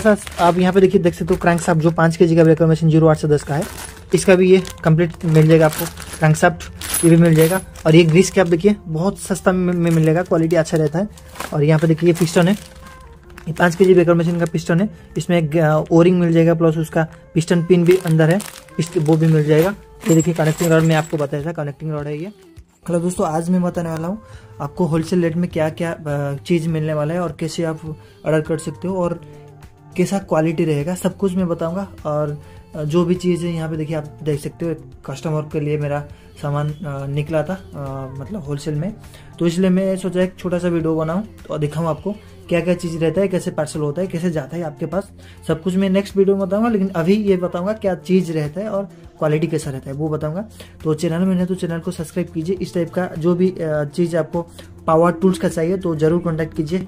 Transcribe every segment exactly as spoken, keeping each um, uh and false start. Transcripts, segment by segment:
Sir आप यहाँ पे देखिए देख सकते हो क्रैंकशाफ्ट जो पाँच के जी का रिकमेंडेशन जीरो आठ से दस का है, इसका भी ये कंप्लीट मिल जाएगा आपको, क्रैंकशाफ्ट ये भी मिल जाएगा। और ये ग्रीस कैप देखिए बहुत सस्ता में, में मिल जाएगा, क्वालिटी अच्छा रहता है। और यहाँ पे देखिए पिस्टन है, पाँच के जी बेकर मशीन का पिस्टन है, इसमें ओरिंग मिल जाएगा, प्लस उसका पिस्टन पिन भी अंदर है, वो भी मिल जाएगा। ये देखिए कनेक्टिंग रॉड में आपको बताया था, कनेक्टिंग रॉड है ये। हेलो दोस्तों, आज मैं बताने वाला हूँ आपको होलसेल रेट में क्या क्या चीज़ मिलने वाला है और कैसे आप ऑर्डर कर सकते हो और कैसा क्वालिटी रहेगा, सब कुछ मैं बताऊँगा। और जो भी चीज़ है यहाँ पे देखिए आप देख सकते हो, कस्टमर के लिए मेरा सामान निकला था आ, मतलब होलसेल में, तो इसलिए मैं सोचा एक छोटा सा वीडियो बनाऊं और दिखाऊं आपको क्या क्या चीज़ रहता है, कैसे पार्सल होता है, कैसे जाता है आपके पास, सब कुछ मैं नेक्स्ट वीडियो में बताऊंगा। लेकिन अभी ये बताऊंगा क्या चीज़ रहता है और क्वालिटी कैसा रहता है वो बताऊँगा। तो चैनल में है तो चैनल को सब्सक्राइब कीजिए। इस टाइप का जो भी चीज़ आपको पावर टूल्स का चाहिए तो ज़रूर कॉन्टैक्ट कीजिए,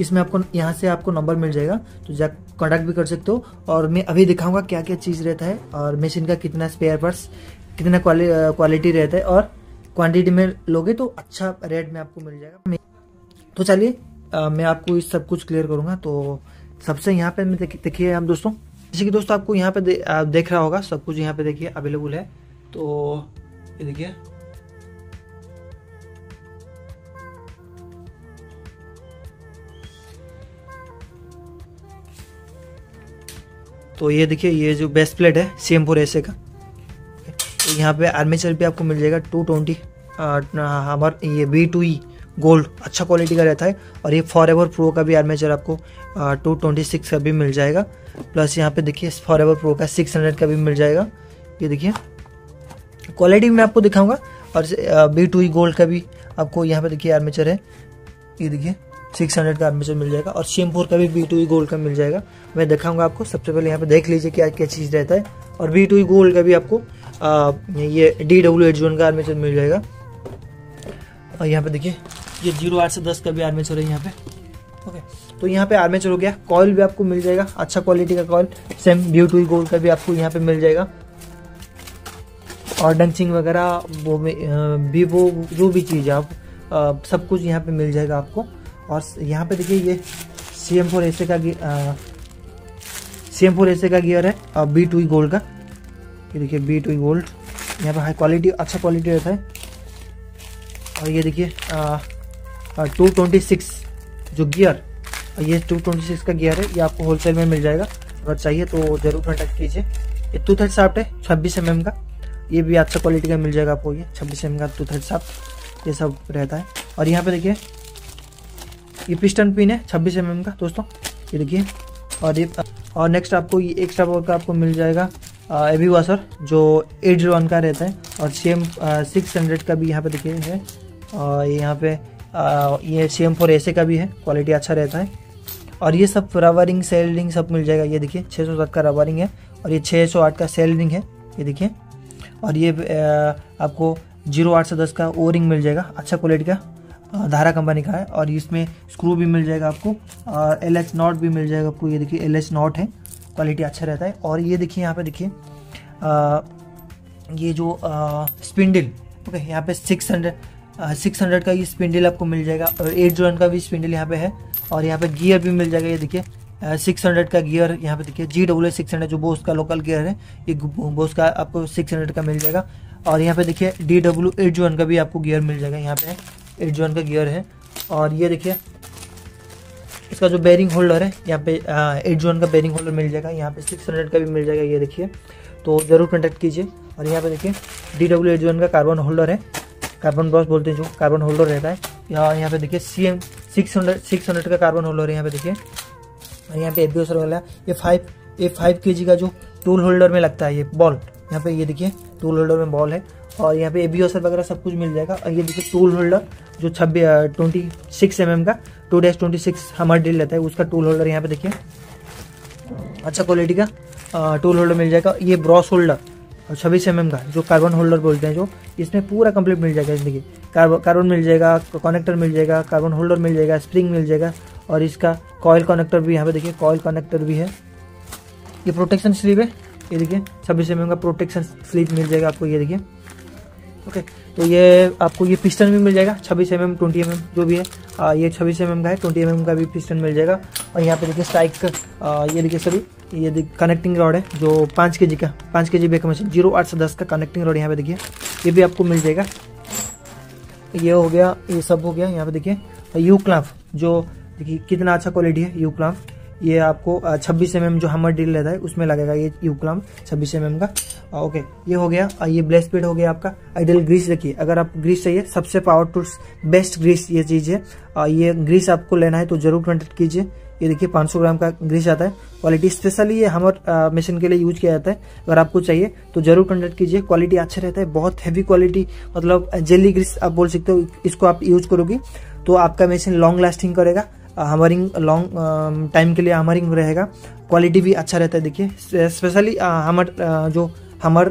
इसमें आपको यहाँ से आपको नंबर मिल जाएगा, तो जा कॉन्टैक्ट भी कर सकते हो। और मैं अभी दिखाऊंगा क्या क्या चीज़ रहता है और मशीन का कितना स्पेयर पार्ट्स, कितना क्वालिटी रहता है और क्वांटिटी में लोगे तो अच्छा रेट में आपको मिल जाएगा। तो चलिए मैं आपको इस सब कुछ क्लियर करूँगा। तो सबसे यहाँ पे देखिए आप दोस्तों, जैसे कि दोस्तों आपको यहाँ पे दे, आप देख रहा होगा सब कुछ यहाँ पे देखिए अवेलेबल है। तो ये देखिए तो ये देखिए ये जो बेस्ट प्लेट है सेम फोर एस ए का, तो यहाँ पे आर्मेचर भी आपको मिल जाएगा टू ट्वेंटी, हमारा ये बी टू ई गोल्ड अच्छा क्वालिटी का रहता है। और ये फॉरएवर प्रो का भी आर्मेचर आपको आ, टू ट्वेंटी सिक्स का भी मिल जाएगा। प्लस यहाँ पे देखिए फॉरएवर प्रो का सिक्स हंड्रेड का भी मिल जाएगा। ये देखिए क्वालिटी में आपको दिखाऊंगा। और बी टू ई गोल्ड का भी आपको यहाँ पे देखिए आर्मेचर है, ये देखिए सिक्स हंड्रेड का आर्मेचर मिल जाएगा। और सेम फोर का भी बी टू ई गोल्ड का मिल जाएगा, मैं दिखाऊंगा आपको। सबसे पहले यहाँ पे देख लीजिए क्या क्या चीज़ रहता है। और बी टू ई गोल्ड का भी आपको आ, ये डी डब्ल्यू एच वन का आर्मेचर मिल जाएगा। और यहाँ पे देखिए ये जीरो आठ से दस का भी आर्मेचर है यहाँ पे। ओके, तो यहाँ पे आर्मेचर हो गया। कॉयल भी आपको मिल जाएगा, अच्छा क्वालिटी का coil, same B two E gold का भी आपको यहाँ पे मिल जाएगा। और डंचिंग वगैरह वो भी वो जो भी चीज़ आप आ, सब कुछ यहाँ पे मिल जाएगा आपको। और यहाँ पे देखिए ये C M four S A का C M four S A का गियर है और बी टू ई गोल्ड का। ये देखिए बी टू ई गोल्ड यहाँ पे हाई क्वालिटी अच्छा क्वालिटी रहता है। और ये देखिए टू ट्वेंटी सिक्स जो गियर, ये टू ट्वेंटी सिक्स का गियर है, ये आपको होलसेल में मिल जाएगा। अगर चाहिए तो ज़रूर कॉन्टैक्ट कीजिए। ये टू थर्ड साफ्ट है छब्बीस एम एम का, ये भी अच्छा क्वालिटी का मिल जाएगा आपको। ये छब्बीस एम एम का टू थर्ड साफ्ट ये सब रहता है। और यहाँ पे देखिए ये पिस्टन पिन है छब्बीस एम एम का दोस्तों, ये देखिए। और ये और नेक्स्ट आपको ये एक्स्ट्रा पावर का आपको मिल जाएगा एवी वाशर जो एट जीरो वन का रहता है। और सेम सिक्स हंड्रेड का भी यहाँ पे देखिए है। और यहाँ पे आ, ये सेम फोर एस ए का भी है, क्वालिटी अच्छा रहता है। और ये सब रबरिंग सेल रिंग सब मिल जाएगा। ये देखिए छः सौ सात का रबरिंग है और ये छः सौ आठ का सेल रिंग है, ये देखिए। और ये आ, आपको जीरो आठ सौ दस का ओ रिंग मिल जाएगा, अच्छा क्वालिटी का, धारा कंपनी का है। और इसमें स्क्रू भी मिल जाएगा आपको और एल एच नॉट भी मिल जाएगा आपको। ये देखिए एल एच नॉट है, क्वालिटी अच्छा रहता है। और ये देखिए यहाँ पे देखिए ये जो स्पिंडल, ओके यहाँ पे सिक्स हंड्रेड सिक्स हंड्रेड का ये स्पिंडल आपको मिल जाएगा। और एट जोन का भी स्पिंडल यहाँ पे है। और यहाँ पे गियर भी मिल जाएगा, ये देखिए सिक्स हंड्रेड का गियर यहाँ पे देखिए जी डब्ल्यू सिक्स हंड्रेड जो बोस का लोकल गियर है, ये बोस का आपको सिक्स हंड्रेड का मिल जाएगा। और यहाँ पे देखिए डी डब्ल्यू एट जोन का भी आपको गियर मिल जाएगा, यहाँ पे एट जोन का गियर है। और ये देखिए इसका जो बेरिंग होल्डर है यहाँ पे एट जोन का बेरिंग होल्डर मिल जाएगा, यहाँ पे सिक्स हंड्रेड का भी मिल जाएगा, ये देखिए। तो ज़रूर कॉन्टैक्ट कीजिए। और यहाँ पे देखिए डी डब्ल्यू एट जोन का कार्बन होल्डर है, कार्बन ब्रॉस बोलते हैं जो कार्बन होल्डर रहता है। यहाँ यहाँ पे देखिए C M six hundred six hundred का कार्बन होल्डर है यहाँ पे देखिए। और यहाँ पे एफ बी ओ सर वाला ये फाइव ये फाइव के जी का जो टूल होल्डर में लगता है ये बॉल, यहाँ पे ये देखिए टूल होल्डर में बॉल है। और यहाँ पे ए बी ओसर वगैरह सब कुछ मिल जाएगा। और ये देखिए टूल होल्डर जो छब्बीस ट्वेंटी सिक्स एम एम का टू डैश ट्वेंटी सिक्स हमारा डील रहता है, उसका टूल होल्डर यहाँ पे देखिए अच्छा क्वालिटी का टूल होल्डर मिल जाएगा। ये ब्रॉस होल्डर और छब्बीस एम एम का जो कार्बन होल्डर बोलते हैं जो, इसमें पूरा कंप्लीट मिल जाएगा। देखिए कार्बन मिल जाएगा, कनेक्टर मिल जाएगा, कार्बन होल्डर मिल जाएगा, स्प्रिंग मिल जाएगा। और इसका कॉयल कनेक्टर भी यहाँ पे देखिए कॉयल कनेक्टर भी है। ये प्रोटेक्शन स्लीव है, ये देखिए छब्बीस एम एम का प्रोटेक्शन स्लीव मिल जाएगा आपको, ये देखिए। ओके। तो ये आपको ये पिस्टन भी मिल जाएगा छब्बीस M M twenty M M जो भी है, आ, ये छब्बीस एम एम का है, ट्वेंटी एम एम का भी पिस्टन मिल जाएगा। और यहाँ पे देखिए स्ट्राइक, ये देखिए सभी ये कनेक्टिंग रॉड है जो पाँच के जी का, पाँच के जी बेक मशीन जीरो आठ से दस का कनेक्टिंग रॉड यहाँ पे देखिए ये भी आपको मिल जाएगा। ये हो गया, ये सब हो गया। यहाँ पे देखिए यू क्लैंप जो देखिए कितना अच्छा क्वालिटी है यू क्लैंप, ये आपको छब्बीस एम एम जो हमर डील रहता है उसमें लगेगा ये यू क्लैंप छब्बीस एम एम का। ओके ये हो गया। ये ब्लेस प्लेट हो गया आपका। आइडियल ग्रीस देखिए, अगर आप ग्रीस चाहिए सबसे पावर टू बेस्ट ग्रीस ये चीज़ है, ये ग्रीस आपको लेना है तो जरूर कॉन्टेक्ट कीजिए। ये देखिए पाँच सौ ग्राम का ग्रीस आता है, क्वालिटी स्पेशली ये हमर मशीन के लिए यूज किया जाता है। अगर आपको चाहिए तो जरूर कॉन्टेक्ट कीजिए, क्वालिटी अच्छा रहता है, बहुत हैवी क्वालिटी, मतलब जेली ग्रीस आप बोल सकते हो। इसको आप यूज करोगे तो आपका मशीन लॉन्ग लास्टिंग करेगा, हमारिंग लॉन्ग टाइम के लिए हमारिंग रहेगा, क्वालिटी भी अच्छा रहता है। देखिए स्पेशली हमर जो हमर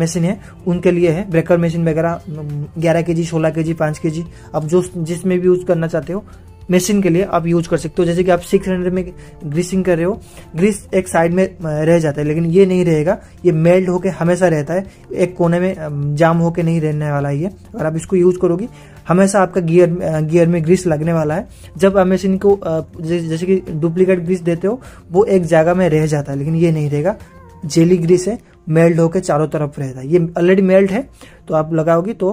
मशीन है उनके लिए है, ब्रेकर मशीन वगैरह ग्यारह केजी, सोलह केजी, पाँच केजी, आप जो जिसमें भी यूज करना चाहते हो मशीन के लिए आप यूज कर सकते हो। जैसे कि आप सिक्स हंड्रेड में ग्रीसिंग कर रहे हो, ग्रीस एक साइड में रह जाता है लेकिन ये नहीं रहेगा, ये मेल्ट होके हमेशा रहता है, एक कोने में जाम होके नहीं रहने वाला है ये। अगर आप इसको यूज करोगे हमेशा आपका गियर गियर में ग्रीस लगने वाला है। जब आप मशीन को जैसे कि डुप्लीकेट ग्रीस देते हो वो एक जगह में रह जाता है, लेकिन ये नहीं रहेगा, जेली ग्रीस है, मेल्ट होके चारों तरफ रहता है। ये ऑलरेडी मेल्ट है तो आप लगाओगे तो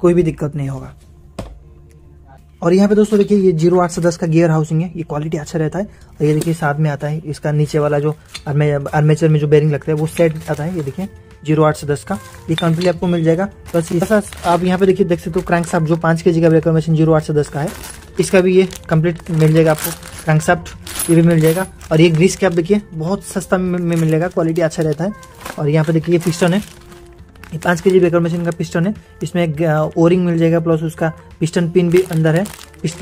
कोई भी दिक्कत नहीं होगा। और यहाँ पे दोस्तों देखिए ये जीरो आठ से दस का गियर हाउसिंग है, ये क्वालिटी अच्छा रहता है। और ये देखिए साथ में आता है इसका नीचे वाला जो आर्मेचर में जो बेरिंग लगता है वो सेट आता है, ये देखिए जीरो आठ से दस का, ये कंप्लीट आपको मिल जाएगा। बस ऐसा आप यहाँ पे देखिए देख सकते हो क्रैंकशाफ्ट जो पाँच के जी का ब्रेकर मशीन जीरो आठ से दस का है, इसका भी ये कंप्लीट मिल जाएगा आपको, क्रैंकशाफ्ट ये भी मिल जाएगा। और ये ग्रीस कैप देखिए बहुत सस्ता में मिल जाएगा, क्वालिटी अच्छा रहता है। और यहाँ पे देखिए ये पिस्टन है, पाँच के जी ब्रेकर मशीन का पिस्टन है, इसमें एक ओरिंग मिल जाएगा प्लस उसका पिस्टन पिन भी अंदर है,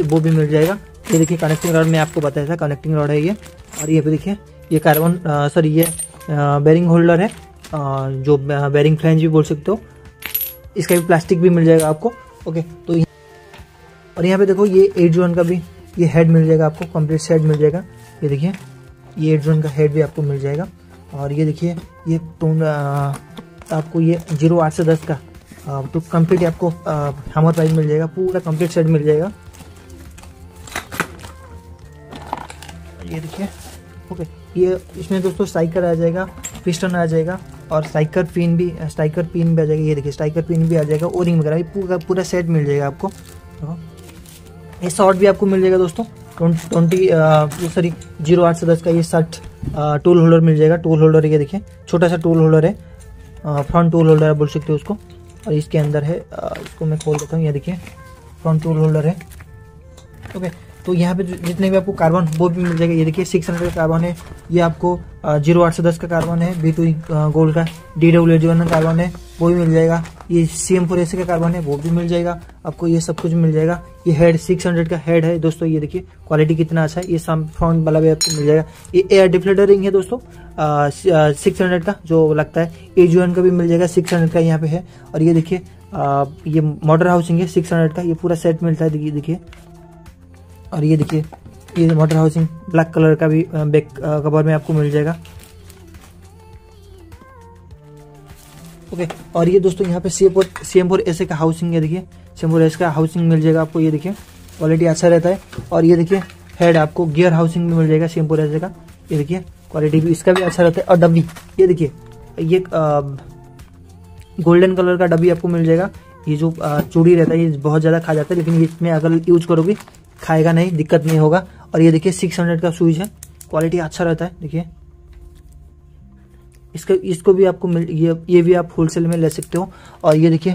वो भी मिल जाएगा। ये देखिए कनेक्टिंग रॉड में आपको बताया था, कनेक्टिंग रॉड है ये। और ये पे देखिए ये कार्बन सॉरी ये बेरिंग होल्डर है, आ, जो बेरिंग फ्लैंज भी बोल सकते हो, इसका भी प्लास्टिक भी मिल जाएगा आपको। ओके तो यह, और यहाँ पे देखो ये एट जोन का भी ये हेड मिल जाएगा आपको, कम्प्लीट सेट मिल जाएगा। ये देखिए ये एट जोन का हेड भी आपको मिल जाएगा। और ये देखिए ये टोन आपको ये जीरो आठ से दस का आ, तो कंप्लीट आपको हमर पाइप मिल जाएगा, पूरा कंप्लीट सेट मिल जाएगा। ये देखिए ओके, ये इसमें दोस्तों स्ट्राइकर आ जाएगा, पिस्टन आ जाएगा और स्ट्राइकर पिन भी स्ट्राइकर पिन भी आ जाएगा। ये देखिए स्ट्राइकर पिन भी आ जाएगा, ओरिंग वगैरह, ये पूरा पूरा सेट मिल जाएगा आपको। ये शॉर्ट भी आपको मिल जाएगा दोस्तों, ट्वेंटी सॉरी जीरो आठ से दस का ये शर्ट टूल होल्डर मिल जाएगा। टूल होल्डर ये देखिए छोटा सा टूल होल्डर है, फ्रंट टूल होल्डर बोल सकते हो उसको। और इसके अंदर है, इसको मैं खोल देता हूँ, ये देखिए फ्रंट टूल होल्डर है। ओके तो यहाँ पे जितने भी आपको कार्बन वो भी मिल जाएगा। ये देखिए सिक्स हंड्रेड कार्बन है, ये आपको जीरो आठ से दस का कार्बन है, बी टू गोल्ड का D W H one carbon है वो भी मिल जाएगा। ये सी एम फोर एस का कार्बन है वो भी मिल जाएगा आपको, ये सब कुछ मिल जाएगा। ये हेड सिक्स हंड्रेड का हेड है दोस्तों, ये देखिए क्वालिटी कितना अच्छा है, ये साम फ्रंट वाला भी आपको मिल जाएगा। ये एयर डिफ्लेटर रिंग है दोस्तों सिक्स हंड्रेड का जो लगता है, एच वन का भी मिल जाएगा, सिक्स हंड्रेड का यहाँ पे है। और ये देखिए ये मोटर हाउसिंग है सिक्स हंड्रेड का, ये पूरा सेट मिलता है देखिए। और ये देखिए ये मोटर हाउसिंग ब्लैक कलर का भी बैक कवर में आपको मिल जाएगा। ओके और ये दोस्तों यहाँ पे C M C M four S का हाउसिंग है, देखिए सी एम फोर एस का हाउसिंग मिल जाएगा आपको, ये देखिए क्वालिटी अच्छा रहता है। और ये देखिए हेड आपको गियर हाउसिंग भी मिल जाएगा सी एम फोर एस का, ये देखिए क्वालिटी भी इसका भी अच्छा रहता है। और डब्बी ये देखिए ये गोल्डन कलर का डब्बी आपको मिल जाएगा, ये जो चूड़ी रहता है ये बहुत ज़्यादा खा जाता है, लेकिन इसमें अगर यूज करोगे खाएगा नहीं, दिक्कत नहीं होगा। और ये देखिए सिक्स हंड्रेड का स्विच है, क्वालिटी अच्छा रहता है देखिए, इसका इसको भी आपको मिल, ये ये भी आप होलसेल में ले सकते हो। और ये देखिए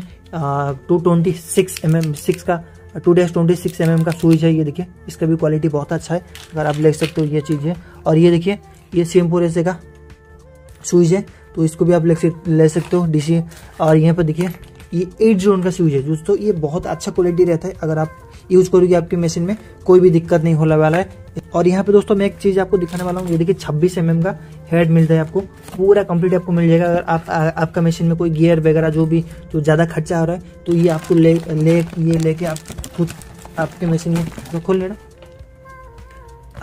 two twenty six M M six का two dash twenty six M M का स्विच है, ये देखिए इसका भी क्वालिटी बहुत अच्छा है, अगर आप ले सकते हो ये चीज़ें। और ये देखिए ये सी एम फोर एस का स्विच है, तो इसको भी आप ले, ले सकते हो डी सी। और यहाँ पर देखिए ये एट जोन का स्विच है दोस्तों, ये बहुत अच्छा क्वालिटी रहता है, अगर आप यूज करोगे आपकी मशीन में कोई भी दिक्कत नहीं होने वाला है। और यहाँ पे दोस्तों मैं एक चीज आपको दिखाने वाला हूँ, ये देखिए छब्बीस एम एम का हेड मिलता है आपको, पूरा कंप्लीट आपको मिल जाएगा। अगर आप आ, आपका मशीन में कोई गियर वगैरह जो भी जो ज़्यादा खर्चा हो रहा है तो ये आपको ले ले ये लेके आप खुद आपके मशीन में तो खोल लेना,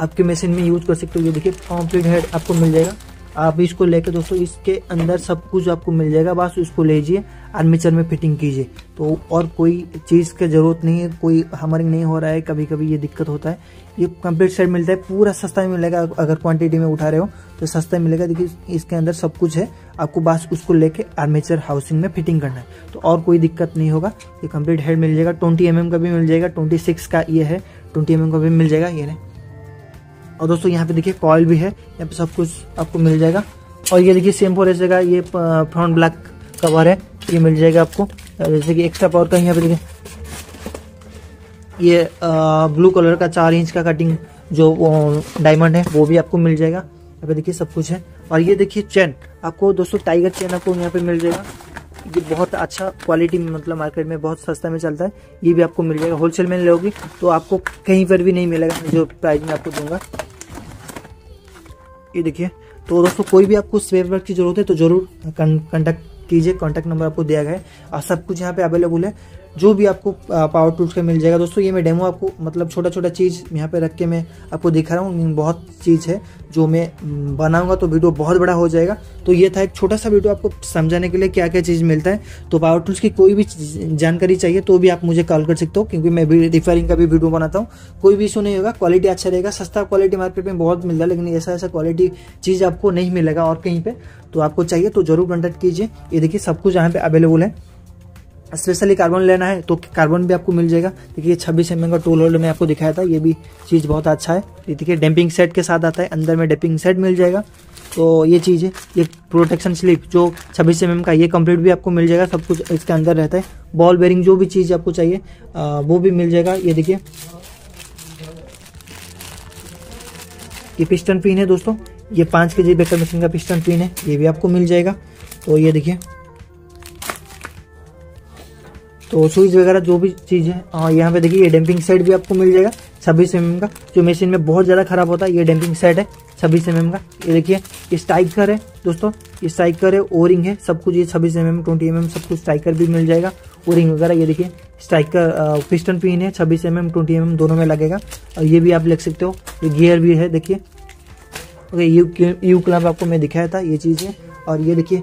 आपके मशीन में यूज कर सकते हो। ये देखिए कॉम्प्लीट हेड आपको मिल जाएगा, आप इसको लेके दोस्तों इसके अंदर सब कुछ आपको मिल जाएगा, बस इसको लीजिए आर्मेचर में फिटिंग कीजिए तो, और कोई चीज़ की ज़रूरत नहीं है, कोई हैमरिंग नहीं हो रहा है। कभी कभी ये दिक्कत होता है। ये कंप्लीट सेट मिलता है, पूरा सस्ता में मिलेगा, अगर क्वांटिटी में उठा रहे हो तो सस्ता मिलेगा। देखिए इसके अंदर सब कुछ है, आपको बस उसको लेके आर्मेचर हाउसिंग में फिटिंग करना है तो और कोई दिक्कत नहीं होगा। ये कंप्लीट हेड मिल जाएगा, ट्वेंटी एम एम का भी मिल जाएगा, ट्वेंटी सिक्स का ये है, ट्वेंटी एम एम का भी मिल जाएगा ये। और दोस्तों यहाँ पे देखिए कॉयल भी है, यहाँ पे सब कुछ आपको मिल जाएगा। और ये देखिए सेम फॉर ऐसे का ये फ्रंट ब्लैक कवर है, ये मिल जाएगा आपको। जैसे कि एक्स्ट्रा पावर का यहाँ पे देखिए ये आ, ब्लू कलर का चार इंच का कटिंग जो डायमंड है वो भी आपको मिल जाएगा। यहाँ पे देखिए सब कुछ है। और ये देखिए चेन आपको दोस्तों टाइगर चेन आपको यहाँ पे मिल जाएगा। ये बहुत अच्छा क्वालिटी में मतलब मार्केट में बहुत सस्ता में चलता है, ये भी आपको मिल जाएगा। होलसेल में लोगी तो आपको कहीं पर भी नहीं मिलेगा जो प्राइस में आपको दूंगा। ये देखिए तो दोस्तों कोई भी आपको स्पेयर पार्ट की जरूरत है तो जरूर कांटेक्ट कीजिए, कांटेक्ट नंबर आपको दिया गया है और सब कुछ यहाँ पे अवेलेबल है। जो भी आपको पावर टूल्स का मिल जाएगा दोस्तों। ये मैं डेमो आपको मतलब छोटा छोटा चीज़ यहाँ पे रख के मैं आपको दिखा रहा हूँ। बहुत चीज़ है जो मैं बनाऊंगा तो वीडियो बहुत बड़ा हो जाएगा। तो ये था एक छोटा सा वीडियो आपको समझाने के लिए क्या क्या चीज़ मिलता है। तो पावर टूल्स की कोई भी जानकारी चाहिए तो भी आप मुझे कॉल कर सकते हो, क्योंकि मैं भी रिफेयरिंग का भी वीडियो बनाता हूँ। कोई भी इशू नहीं होगा, क्वालिटी अच्छा रहेगा। सस्ता क्वालिटी मार्केट में बहुत मिलता है, लेकिन ऐसा ऐसा क्वालिटी चीज़ आपको नहीं मिलेगा और कहीं पर। तो आपको चाहिए तो जरूर कॉन्टैक्ट कीजिए। ये देखिए सब कुछ यहाँ पर अवेलेबल है। स्पेशली कार्बन लेना है तो कार्बन भी आपको मिल जाएगा। देखिए छब्बीस एम एम का टूल होल्डर में आपको दिखाया था, ये भी चीज़ बहुत अच्छा है। ये देखिए डैम्पिंग सेट के साथ आता है, अंदर में डैम्पिंग सेट मिल जाएगा तो ये चीज़ है। ये प्रोटेक्शन स्लिप जो छब्बीस एम एम का ये कंप्लीट भी आपको मिल जाएगा, सब कुछ इसके अंदर रहता है। बॉल बेरिंग जो भी चीज़ आपको चाहिए आ, वो भी मिल जाएगा। ये देखिए ये पिस्टन पिन है दोस्तों, ये पाँच के जी बेकर मशीन का पिस्टन पिन है, ये भी आपको मिल जाएगा। तो ये देखिए तो स्विच वगैरह जो भी चीज़ है। और यहाँ पे देखिए ये डैम्पिंग सेट भी आपको मिल जाएगा छब्बीस एम एम का, जो मशीन में बहुत ज़्यादा खराब होता है। ये डैम्पिंग सेट है छब्बीस एम एम का। ये देखिए ये स्ट्राइकर है दोस्तों, ये स्ट्राइकर है, ओरिंग है, सब कुछ। ये छब्बीस M M twenty M M सब कुछ स्ट्राइकर भी मिल जाएगा, ओरिंग वगैरह। ये देखिए स्ट्राइकर पिस्टन पिन है, छब्बीस M M twenty M M दोनों में लगेगा। और ये भी आप लग सकते हो। ये गियर भी है देखिए, ओके। यू यू क्लम्प आपको मैं दिखाया था, ये चीज़ है। और ये देखिए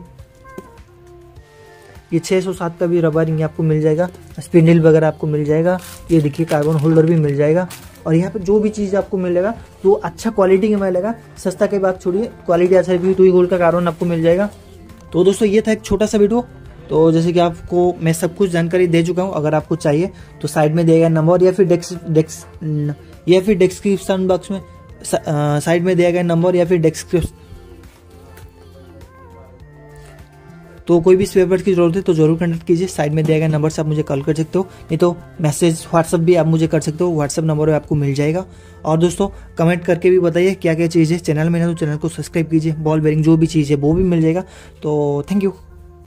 ये छह सौ सात का भी रबरिंग आपको मिल जाएगा, स्पिंडल वगैरह आपको मिल जाएगा। ये देखिए कार्बन होल्डर भी मिल जाएगा। और यहाँ पे जो भी चीज़ आपको मिलेगा तो अच्छा क्वालिटी का मिलेगा, सस्ता की बात छोड़िए, क्वालिटी अच्छा रहेगी। टू गोल्ड का कार्बन आपको मिल जाएगा। तो दोस्तों ये था एक छोटा सा वीडियो। तो जैसे कि आपको मैं सब कुछ जानकारी दे चुका हूँ। अगर आपको चाहिए तो साइड में दिया गया नंबर या फिर डेस्क डेस्क या फिर डिस्क्रिप्शन बॉक्स में साइड में दिया गया नंबर या फिर डिस्क्रिप्शन। तो कोई भी स्पेयर पार्ट की जरूरत है तो जरूर कॉन्टैक्ट कीजिए। साइड में दिया गया नंबर से आप मुझे कॉल कर सकते हो, नहीं तो मैसेज व्हाट्सअप भी आप मुझे कर सकते हो, व्हाट्सअप नंबर आपको मिल जाएगा। और दोस्तों कमेंट करके भी बताइए क्या क्या चीज़ है। चैनल में ना तो चैनल को सब्सक्राइब कीजिए। बॉल बेरिंग जो भी चीज़ है वो भी मिल जाएगा। तो थैंक यू।